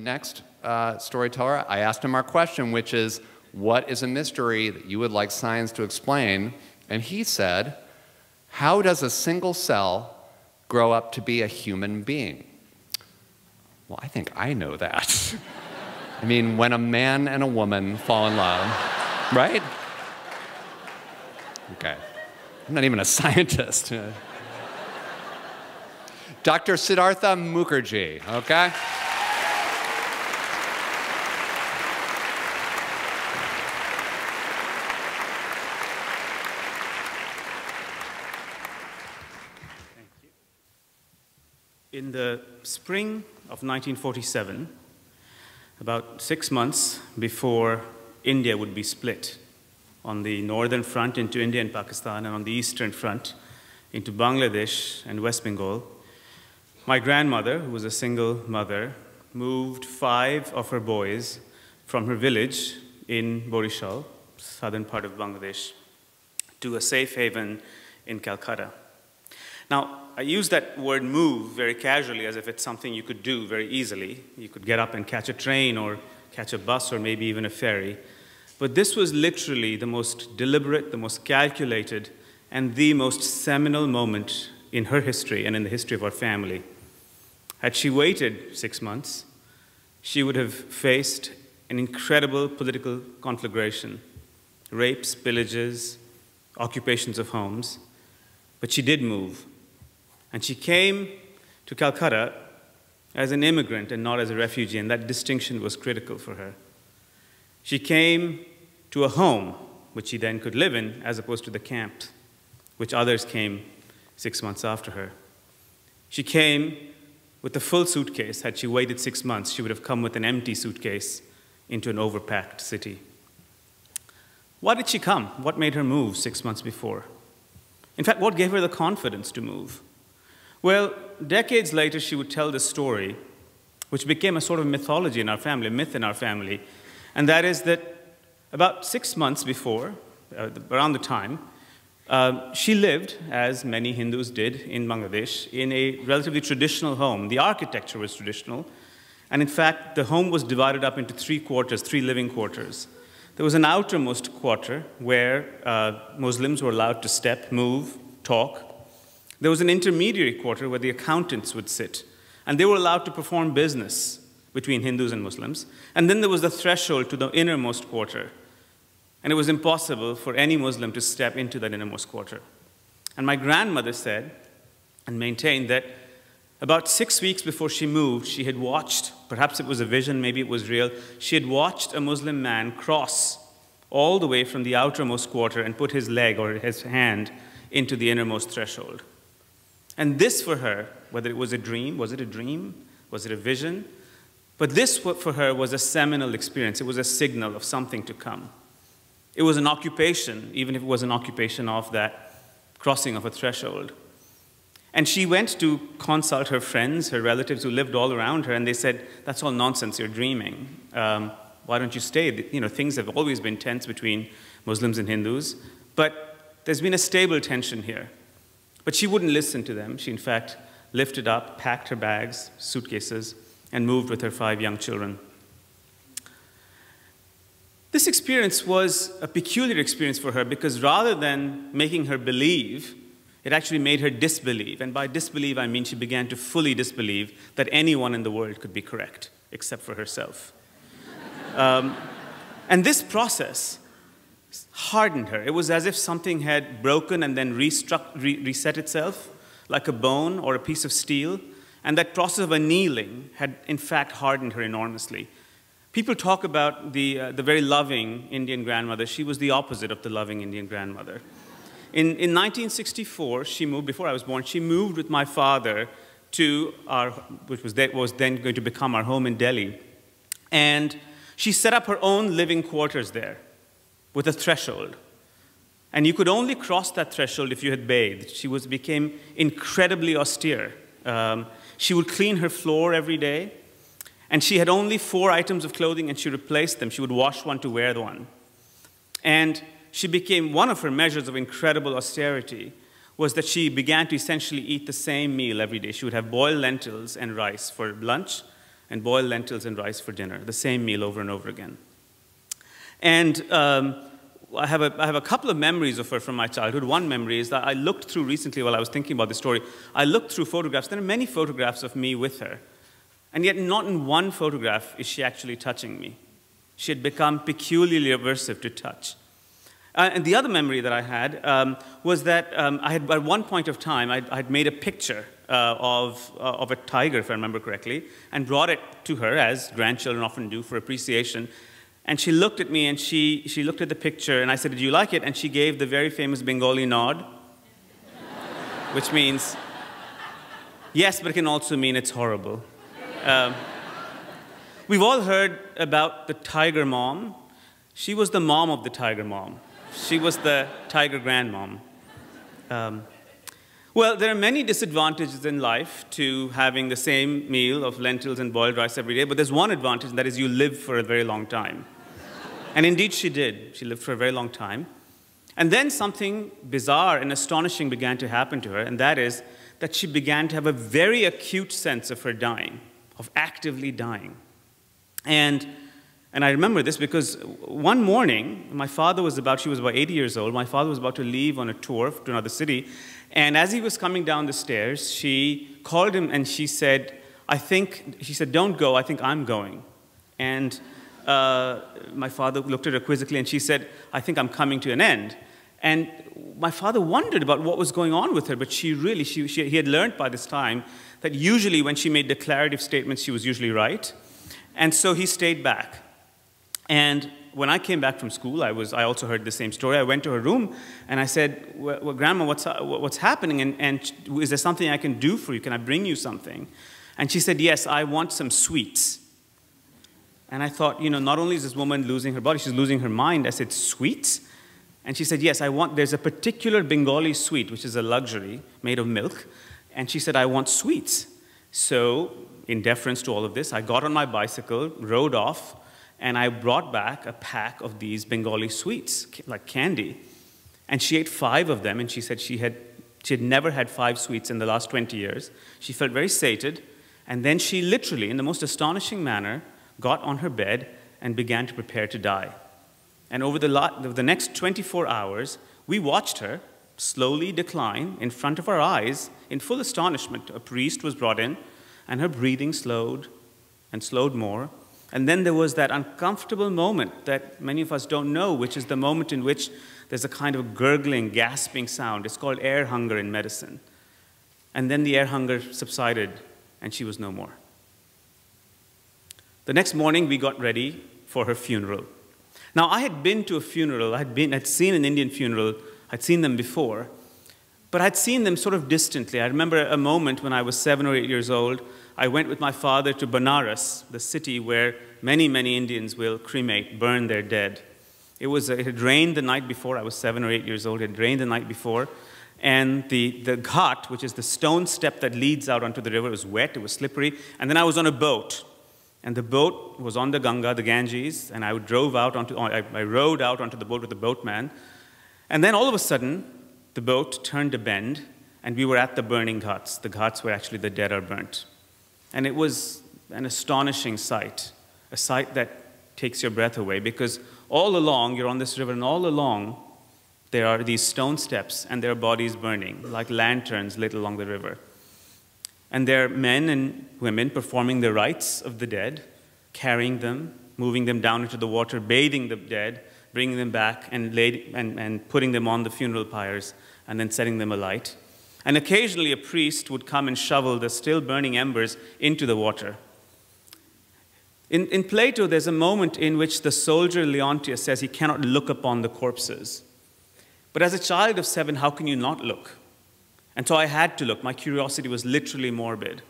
the next storyteller, I asked him our question, which is, what is a mystery that you would like science to explain? And he said, how does a single cell grow up to be a human being? Well, I think I know that. I mean, when a man and a woman fall in love, right? Okay. I'm not even a scientist. Dr. Siddhartha Mukherjee, okay? In the spring of 1947, about 6 months before India would be split on the northern front into India and Pakistan, and on the eastern front into Bangladesh and West Bengal, my grandmother, who was a single mother, moved 5 of her boys from her village in Borishal, southern part of Bangladesh, to a safe haven in Calcutta. Now, I use that word move very casually as if it's something you could do very easily. You could get up and catch a train or catch a bus or maybe even a ferry. But this was literally the most deliberate, the most calculated, and the most seminal moment in her history and in the history of our family. Had she waited 6 months, she would have faced an incredible political conflagration, rapes, pillages, occupations of homes. But she did move. And she came to Calcutta as an immigrant and not as a refugee, and that distinction was critical for her. She came to a home, which she then could live in, as opposed to the camp, which others came 6 months after her. She came with a full suitcase. Had she waited 6 months, she would have come with an empty suitcase into an overpacked city. Why did she come? What made her move 6 months before? In fact, what gave her the confidence to move? Well, decades later, she would tell this story, which became a sort of mythology in our family, a myth in our family, and that is that about 6 months before, around the time, she lived, as many Hindus did in Bangladesh, in a relatively traditional home. The architecture was traditional, and in fact, the home was divided up into 3 quarters, 3 living quarters. There was an outermost quarter where Muslims were allowed to step, move, talk. There was an intermediary quarter where the accountants would sit, and they were allowed to perform business between Hindus and Muslims. And then there was the threshold to the innermost quarter, and it was impossible for any Muslim to step into that innermost quarter. And my grandmother said and maintained that about 6 weeks before she moved, she had watched, perhaps it was a vision, maybe it was real, she had watched a Muslim man cross all the way from the outermost quarter and put his leg or his hand into the innermost threshold. And this for her, whether it was a dream, was it a vision? But this for her was a seminal experience. It was a signal of something to come. It was an occupation, even if it was an occupation of that crossing of a threshold. And she went to consult her friends, her relatives who lived all around her, and they said, that's all nonsense, you're dreaming. Why don't you stay? You know, things have always been tense between Muslims and Hindus, but there's been a stable tension here. But she wouldn't listen to them. She, in fact, lifted up, packed her bags, suitcases, and moved with her 5 young children. This experience was a peculiar experience for her because rather than making her believe, it actually made her disbelieve. And by disbelieve, I mean she began to fully disbelieve that anyone in the world could be correct, except for herself. And this process hardened her. It was as if something had broken and then reset itself, like a bone or a piece of steel. And that process of annealing had, in fact, hardened her enormously. People talk about the very loving Indian grandmother. She was the opposite of the loving Indian grandmother. In 1964, she moved, before I was born, she moved with my father to our, which was then going to become our home in Delhi. And she set up her own living quarters there with a threshold. And you could only cross that threshold if you had bathed. She became incredibly austere. She would clean her floor every day. And she had only 4 items of clothing, and she replaced them. She would wash one to wear the one. And she became, one of her measures of incredible austerity was that she began to essentially eat the same meal every day. She would have boiled lentils and rice for lunch and boil lentils and rice for dinner, the same meal over and over again. And I have a couple of memories of her from my childhood. One memory is that I looked through recently while I was thinking about this story. I looked through photographs. There are many photographs of me with her. And yet not in one photograph is she actually touching me. She had become peculiarly aversive to touch. And the other memory that I had was that I had, at one point of time, I'd made a picture of a tiger, if I remember correctly, and brought it to her, as grandchildren often do, for appreciation. And she looked at me, and she looked at the picture, and I said, "Did you like it?" And she gave the very famous Bengali nod, which means, yes, but it can also mean it's horrible. We've all heard about the tiger mom. She was the mom of the tiger mom. She was the tiger grandmom. Well, there are many disadvantages in life to having the same meal of lentils and boiled rice every day, but there's one advantage, and that is you live for a very long time. And indeed she did. She lived for a very long time. And then something bizarre and astonishing began to happen to her, and that is that she began to have a very acute sense of her dying, of actively dying. And I remember this because one morning, she was about 80 years old, my father was about to leave on a tour to another city, and as he was coming down the stairs, she called him and she said, she said, "Don't go, I think I'm going." And my father looked at her quizzically and she said, "I think I'm coming to an end." And my father wondered about what was going on with her, but he had learned by this time that usually when she made declarative statements, she was usually right. And so he stayed back. And when I came back from school, I also heard the same story. I went to her room, and I said, "Well, Grandma, what's happening? And is there something I can do for you? Can I bring you something?" And she said, "Yes, I want some sweets." And I thought, you know, not only is this woman losing her body, she's losing her mind. I said, "Sweets?" And she said, "Yes, there's a particular Bengali sweet, which is a luxury, made of milk." And she said, "I want sweets." So, in deference to all of this, I got on my bicycle, rode off, and I brought back a pack of these Bengali sweets, like candy. And she ate 5 of them, and she said she had never had 5 sweets in the last 20 years. She felt very sated, and then she literally, in the most astonishing manner, got on her bed and began to prepare to die. And over the next 24 hours, we watched her slowly decline in front of our eyes in full astonishment. A priest was brought in, and her breathing slowed and slowed more. And then there was that uncomfortable moment that many of us don't know, which is the moment in which there's a kind of gurgling, gasping sound. It's called air hunger in medicine. And then the air hunger subsided, and she was no more. The next morning, we got ready for her funeral. Now, I had been to a funeral. I'd seen an Indian funeral. I'd seen them before. But I'd seen them sort of distantly. I remember a moment when I was 7 or 8 years old. I went with my father to Banaras, the city where many, many Indians will cremate, burn their dead. It had rained the night before. I was 7 or 8 years old. It had rained the night before. And the ghat, which is the stone step that leads out onto the river, was wet. It was slippery. And then I was on a boat. And the boat was on the Ganga, the Ganges, and I rowed out onto the boat with the boatman. And then all of a sudden, the boat turned a bend, and we were at the burning ghats, the ghats where actually the dead are burnt. And it was an astonishing sight, a sight that takes your breath away, because all along, you're on this river, and all along, there are these stone steps, and there are bodies burning, like lanterns lit along the river. And there are men and women performing the rites of the dead, carrying them, moving them down into the water, bathing the dead, bringing them back and putting them on the funeral pyres and then setting them alight. And occasionally a priest would come and shovel the still burning embers into the water. In Plato, there's a moment in which the soldier Leontia says he cannot look upon the corpses. But as a child of 7, how can you not look? And so I had to look. My curiosity was literally morbid.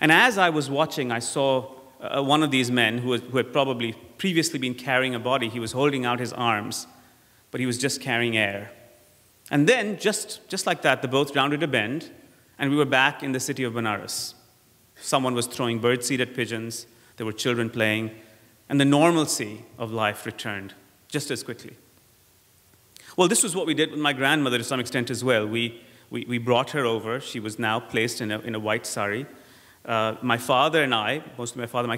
And as I was watching, I saw one of these men who had probably previously been carrying a body. He was holding out his arms, but he was just carrying air. And then, just like that, the boat rounded a bend, and we were back in the city of Banaras. Someone was throwing birdseed at pigeons. There were children playing. And the normalcy of life returned just as quickly. Well, this was what we did with my grandmother to some extent as well. We brought her over. She was now placed in a white sari. My father and I, mostly my father,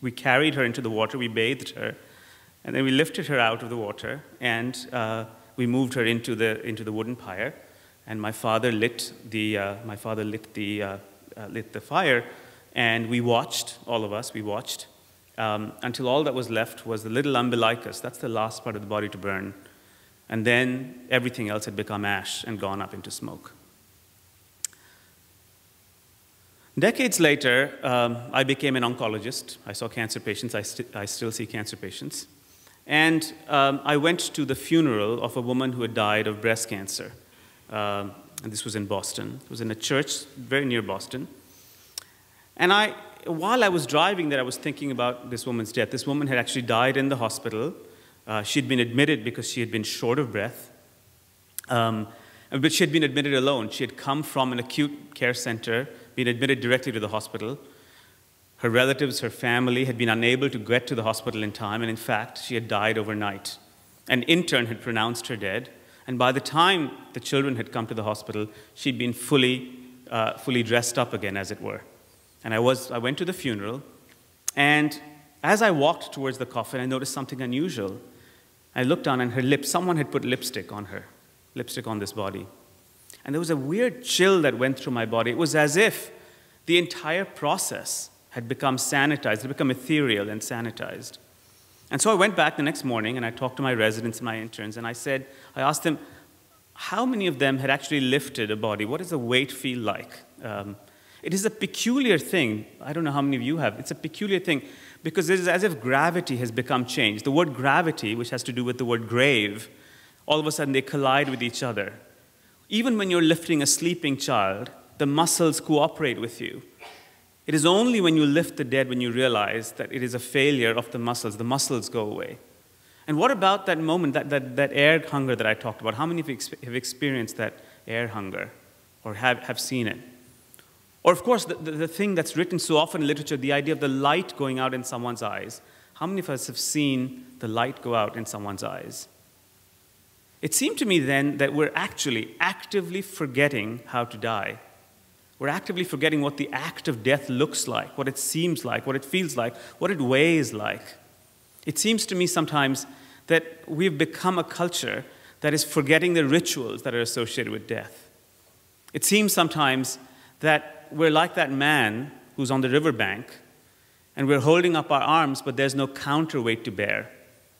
we carried her into the water, we bathed her, and then we lifted her out of the water, and we moved her into the wooden pyre, and my father lit the fire, and we watched, all of us, we watched, until all that was left was the little umbilicus. That's the last part of the body to burn. And then everything else had become ash and gone up into smoke. Decades later, I became an oncologist. I saw cancer patients. I still see cancer patients. And I went to the funeral of a woman who had died of breast cancer. And this was in Boston. It was in a church very near Boston. And while I was driving there, I was thinking about this woman's death. This woman had actually died in the hospital. She'd been admitted because she had been short of breath. But she had been admitted alone. She had come from an acute care center, been admitted directly to the hospital. Her relatives, her family had been unable to get to the hospital in time, and in fact, she had died overnight. An intern had pronounced her dead, and by the time the children had come to the hospital, she'd been fully dressed up again, as it were. And I went to the funeral, and as I walked towards the coffin, I noticed something unusual. I looked down, and her lips, someone had put lipstick on her, lipstick on this body. And there was a weird chill that went through my body. It was as if the entire process had become sanitized, had become ethereal and sanitized. And so I went back the next morning, and I talked to my residents and my interns, and I asked them, how many of them had actually lifted a body? What does the weight feel like? It is a peculiar thing. I don't know how many of you have. It's a peculiar thing because it is as if gravity has become changed. The word gravity, which has to do with the word grave, all of a sudden they collide with each other. Even when you're lifting a sleeping child, the muscles cooperate with you. It is only when you lift the dead when you realize that it is a failure of the muscles. The muscles go away. And what about that moment, that air hunger that I talked about? How many of you have experienced that air hunger or have seen it? Or, of course, the thing that's written so often in literature, the idea of the light going out in someone's eyes. How many of us have seen the light go out in someone's eyes? It seemed to me then that we're actually actively forgetting how to die. We're actively forgetting what the act of death looks like, what it seems like, what it feels like, what it weighs like. It seems to me sometimes that we've become a culture that is forgetting the rituals that are associated with death. It seems sometimes that we're like that man who's on the riverbank, and we're holding up our arms, but there's no counterweight to bear.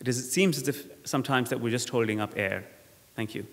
It seems as if sometimes that we're just holding up air. Thank you.